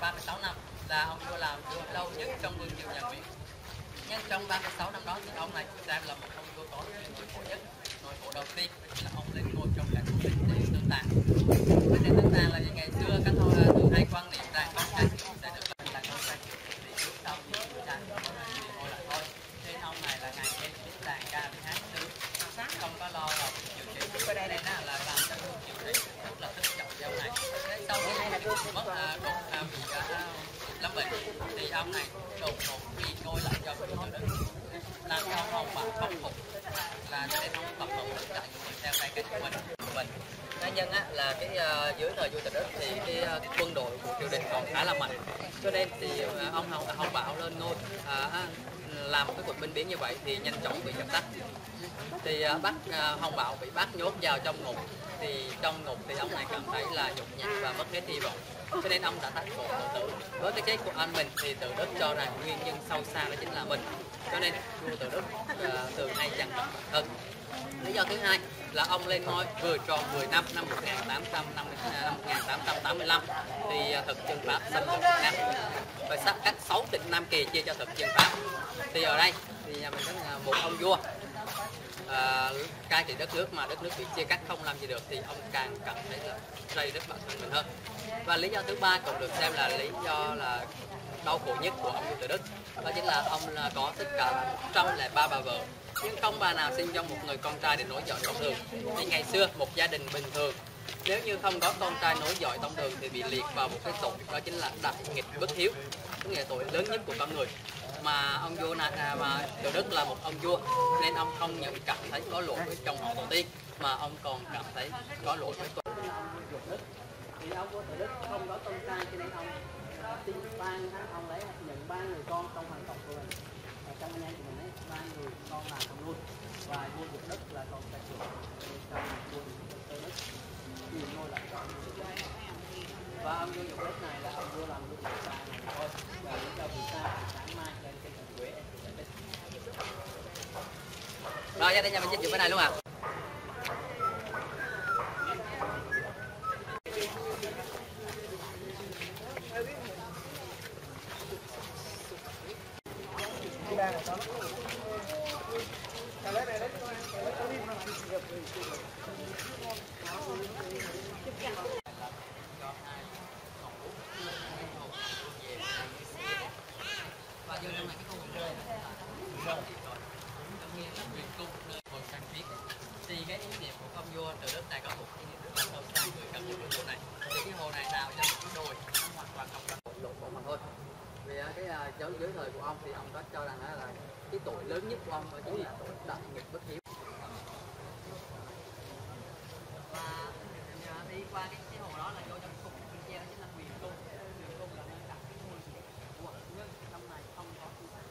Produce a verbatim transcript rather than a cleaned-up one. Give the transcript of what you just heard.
ba mươi sáu năm là ông vua làm vua lâu nhất trong vương triều nhà Nguyễn. Nhưng trong ba mươi sáu năm đó thì ông này được xem là một ông vua có quyền nội bộ nhất. Nội bộ đầu tiên là ông lên ngôi trong các cuộc chiến đến Tương Tàn. Với đến Tương Tàn là như ngày xưa các thôn thường hay quan niệm rằng các nhà ông sẽ được làm là ngôi Tây vì trước sau thì chúng ta có người ngôi là thôi. Nên ông này là ngày đêm đến đàn ca đi hát sướng, không có lo vào chuyện chuyện chuyện. Nên là làm cho vương triều đấy rất là thích trọng giao này. Sau khi mất đột lắm bệnh thì ông này đột ngột bị ngôi lại cho Tự Đức, làm cho ông bà không phục, là để ông tập hợp tất cả những người theo phe cánh của mình mình cá nhân á, là cái uh, dưới thời vua Tự Đức thì cái, uh, cái quân đội của triều đình còn khá là mạnh, cho nên thì uh, ông hồng hồng bảo lên ngôi uh, làm một cái cuộc binh biến như vậy thì nhanh chóng bị dập tắt. Thì uh, bắt uh, Hồng Bảo bị bắt nhốt vào trong ngục. Thì trong ngục thì ông này cảm thấy là nhục nhã và mất hết hy vọng, cho nên ông đã tắt cổ tự tử. Với cái chết của anh mình thì Tự Đức cho rằng nguyên nhân sâu xa đó chính là mình, cho nên vua Tự Đức uh, từ nay chằn mặt bản thân. Lý do thứ hai là ông lên ngôi vừa tròn mười năm năm một nghìn tám trăm tám mươi lăm thì thực dân Pháp xâm lược Việt Nam và sắp cách sáu tỉnh Nam Kỳ chia cho thực dân Pháp. Thì ở đây thì nhà mình có một ông vua À, cai trị đất nước mà đất nước bị chia cắt không làm gì được thì ông càng cảm thấy là xây đất bản thân mình hơn. Và lý do thứ ba cũng được xem là lý do là đau khổ nhất của ông vua Tự Đức, đó chính là ông là có tất cả một trăm lẻ ba bà vợ nhưng không bà nào sinh cho một người con trai để nối dõi tông đường. Thì ngày xưa một gia đình bình thường nếu như không có con trai nối dõi tông đường thì bị liệt vào một cái tội, đó chính là đại nghịch bất hiếu, cái nghĩa tội lớn nhất của con người. Mà ông vua này và Tự Đức là một ông vua nên ông không những cảm thấy có lỗi với chồng họ đầu tiên mà ông còn cảm thấy có lỗi với tổ Đức. Thì ông vua Tự Đức không có con trai cho nên ông xin ban ông lấy nhận ba người con trong hoàng tộc của mình, trong anh em của mình ấy, ba người con là ông luôn và vua Tự Đức là con trai trưởng trong vua Tự Đức nhiều ngôi lại cho và ông vua Tự Đức này là ông vua làm vua Tự Đức thôi và đến đầu buổi sáng sáng mai lên trên thành Huế. Rồi ra đây nhà mình dịch vụ bên này luôn à. Dưới thời của ông thì ông có cho rằng là cái tội lớn nhất của ông đó chính là tội đại nghịch bất hiếu. Và đi qua cái cái hồ đó là vô trong cục bên kia chính là quyền cung, quyền cung là đặt cái ngôi của nhân trong này không có tư sản.